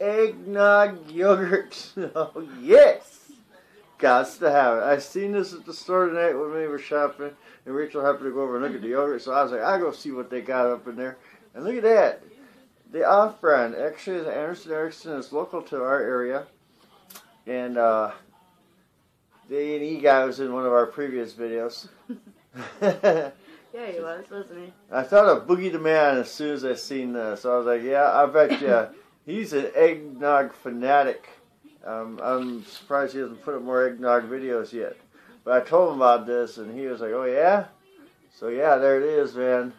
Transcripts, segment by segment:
eggnog yogurt. Oh, yes. Gots to have it. I seen this at the store tonight when we were shopping, and Rachel happened to go over and look at the yogurt, so I was like, I'll go see what they got up in there. And look at that. The off-brand. Actually, it's Anderson Erickson. It's local to our area. And the A&E guy was in one of our previous videos. Yeah, he was, wasn't he? I thought of Boogie the Man as soon as I seen this. I was like, yeah, I bet you he's an eggnog fanatic. I'm surprised he hasn't put up more eggnog videos yet. But I told him about this, and he was like, oh, yeah? So, yeah, there it is, man.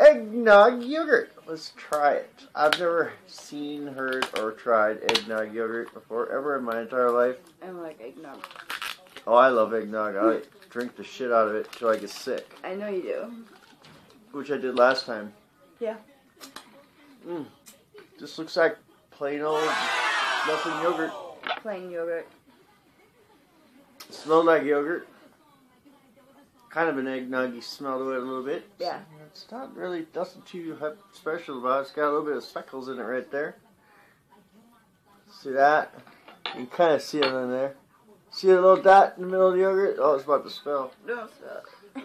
Eggnog yogurt. Let's try it. I've never seen, heard, or tried eggnog yogurt before, ever in my entire life. I like eggnog. Oh, I love eggnog. I drink the shit out of it till I get sick. I know you do. Which I did last time. Yeah. Mmm. Just looks like plain old nothing yogurt. Plain yogurt. It smelled like yogurt. Kind of an eggnoggy smell to it a little bit. Yeah. It's not really, nothing too special about it. It's got a little bit of speckles in it right there. See that? You can kind of see it in there. See a little dot in the middle of the yogurt? Oh, it's about to spill. No, it's not.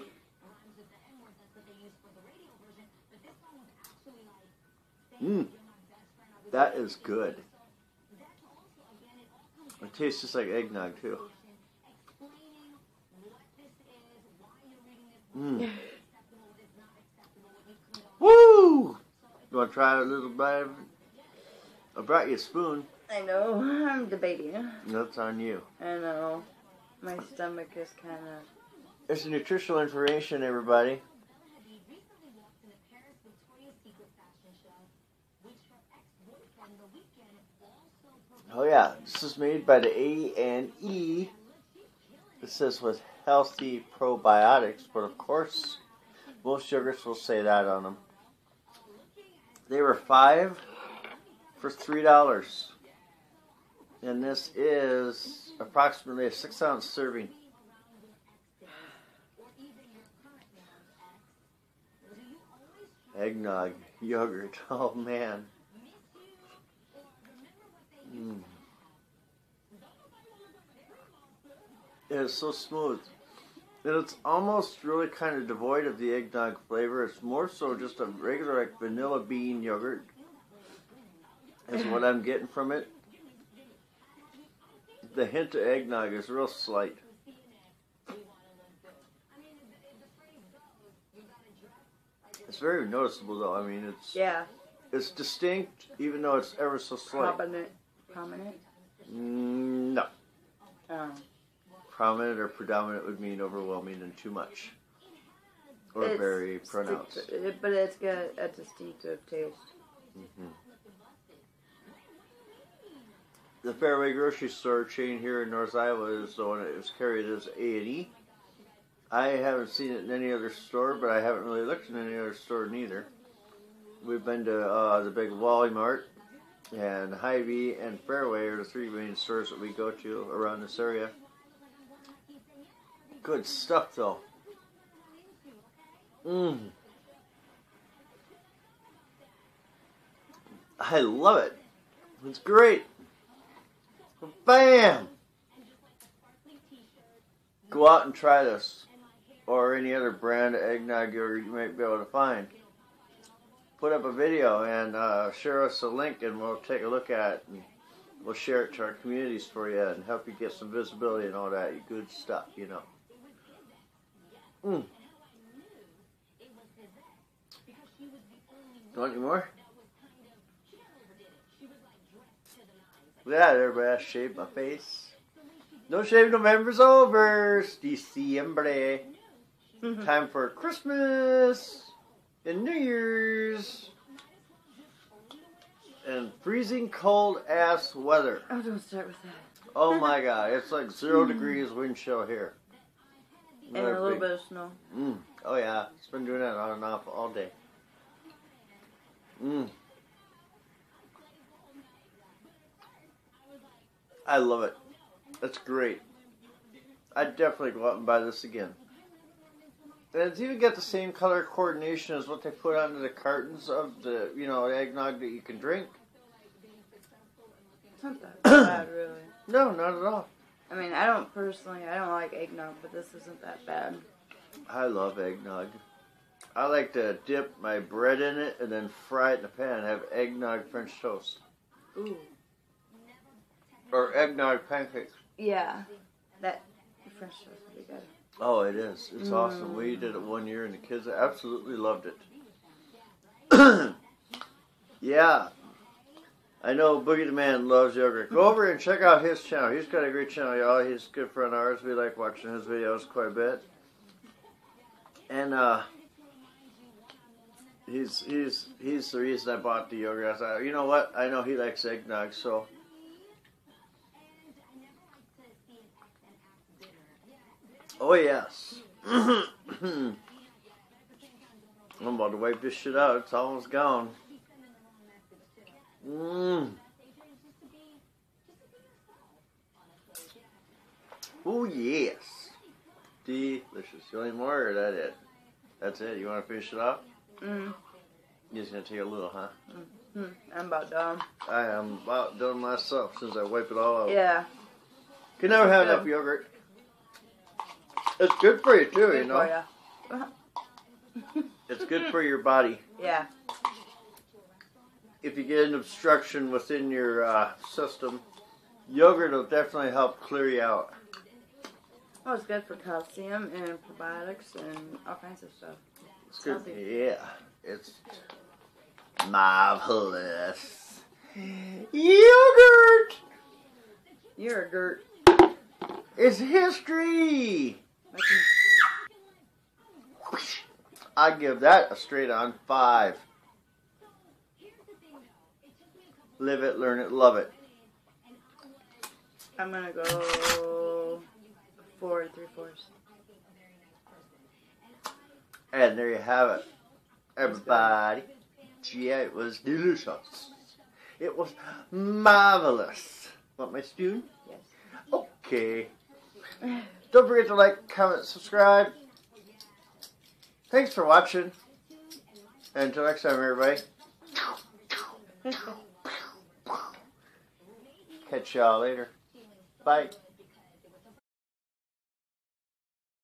Mmm. That is good. It tastes just like eggnog, too. Mmm. Woo! You want to try a little bite of it? I brought you a spoon. I know. I'm debating. That's on you. I know. My stomach is kind of... It's nutritional information, everybody. Oh, yeah. This is made by the A&E. It says with healthy probiotics, but of course, most yogurts will say that on them. They were $5 for $3. And this is approximately a 6-ounce serving. Eggnog yogurt. Oh, man. Mm. It is so smooth. And it's almost really kind of devoid of the eggnog flavor. It's more so just a regular like vanilla bean yogurt is what I'm getting from it. The hint of eggnog is real slight. It's very noticeable, though. I mean, it's it's distinct, even though it's ever so slight. Prominent? No. Prominent or predominant would mean overwhelming and too much, or it's very pronounced. But it's got a distinctive taste. Mm-hmm. The Fairway grocery store chain here in North Iowa is the one that was carried as A&E. I haven't seen it in any other store, but I haven't really looked in any other store neither. We've been to the big Wally Mart, and Hy-Vee and Fairway are the three main stores that we go to around this area. Good stuff, though. Mmm. I love it. It's great. Bam! Go out and try this, or any other brand of eggnog yogurt you might be able to find. Put up a video and share us a link, and we'll take a look at it, and we'll share it to our communities for you and help you get some visibility and all that good stuff, you know. Mm. Want any more? Look at that, everybody. I shaved my face. No Shave November's over. It's December. Time for Christmas and New Year's and freezing cold ass weather. Oh, don't start with that. Oh my God, it's like 0 degrees wind chill here. Another and a little bit of snow. Mm. Oh yeah, it's been doing that on and off all day. Mmm. I love it. That's great. I'd definitely go out and buy this again. It's even got the same color coordination as what they put onto the cartons of the, you know, eggnog that you can drink. It's not that bad, really. No, not at all. I mean, I don't like eggnog, but this isn't that bad. I love eggnog. I like to dip my bread in it and then fry it in a pan and have eggnog French toast. Ooh. Or eggnog pancakes. Yeah. That French toast is pretty good. Oh, it is. It's awesome. We did it one year and the kids absolutely loved it. Yeah. I know Boogie the Man loves yogurt. Go over and check out his channel. He's got a great channel, y'all. He's a good friend of ours. We like watching his videos quite a bit. And he's the reason I bought the yogurt. I thought, you know what? I know he likes eggnog, so oh yes. I'm about to wipe this shit out. It's almost gone. Mmm. Oh yes. Delicious. You want any more or that it? That's it? You want to finish it off? Mm. You're just going to take a little, huh? Mm-hmm. I'm about done. I am about done myself since I wipe it all out. Yeah. You can never have enough yogurt. It's good for you too, you know. It's good for your body. Yeah. If you get an obstruction within your system, yogurt will definitely help clear you out. Oh, it's good for calcium and probiotics and all kinds of stuff. It's good. Healthy. Yeah, it's marvelous. Yogurt. Yogurt. It's history. I give that a straight on 5. Live it, learn it, love it. I'm gonna go 4 3/4. And there you have it, everybody. Gee, it was delicious. It was marvelous. Want my spoon? Yes. Okay. Don't forget to like, comment, subscribe. Thanks for watching. And until next time, everybody. Catch y'all later. Bye.